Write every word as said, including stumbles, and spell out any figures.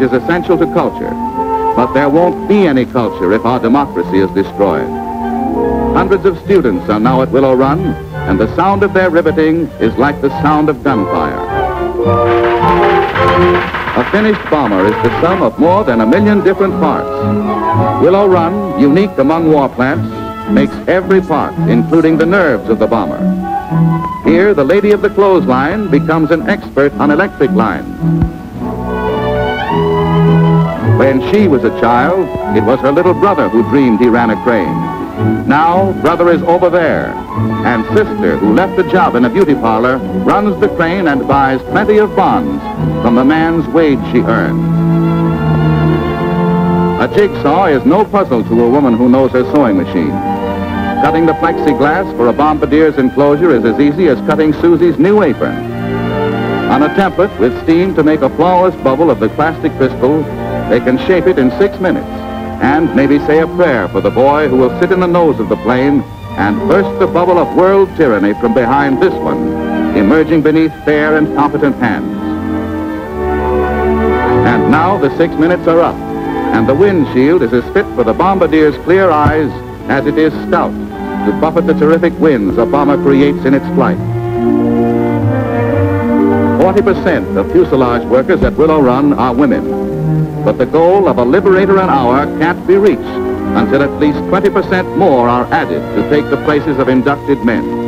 is essential to culture, but there won't be any culture if our democracy is destroyed. Hundreds of students are now at Willow Run, and the sound of their riveting is like the sound of gunfire. A finished bomber is the sum of more than a million different parts. Willow Run, unique among war plants, makes every part, including the nerves of the bomber. Here, the lady of the clothesline becomes an expert on electric lines. When she was a child, it was her little brother who dreamed he ran a crane. Now, brother is over there, and sister, who left a job in a beauty parlor, runs the crane and buys plenty of bonds from the man's wage she earned. A jigsaw is no puzzle to a woman who knows her sewing machine. Cutting the plexiglass for a bombardier's enclosure is as easy as cutting Susie's new apron. On a template with steam to make a flawless bubble of the plastic crystal, they can shape it in six minutes and maybe say a prayer for the boy who will sit in the nose of the plane and burst the bubble of world tyranny from behind this one, emerging beneath fair and competent hands. And now the six minutes are up, and the windshield is as fit for the bombardier's clear eyes as it is stout to buffet the terrific winds a bomber creates in its flight. forty percent of fuselage workers at Willow Run are women, but the goal of a Liberator an hour can't be reached until at least twenty percent more are added to take the places of inducted men.